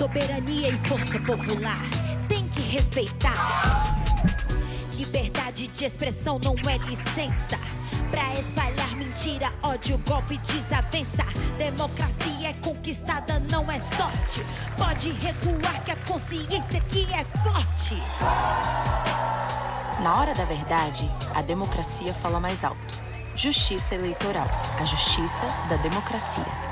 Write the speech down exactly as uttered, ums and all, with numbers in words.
Soberania e força popular tem que respeitar. Liberdade de expressão não é licença pra espalhar mentira, ódio, golpe, desavença. Democracia é conquistada, não é sorte. Pode recuar que a consciência aqui é forte. Na hora da verdade, a democracia fala mais alto. Justiça eleitoral, a justiça da democracia.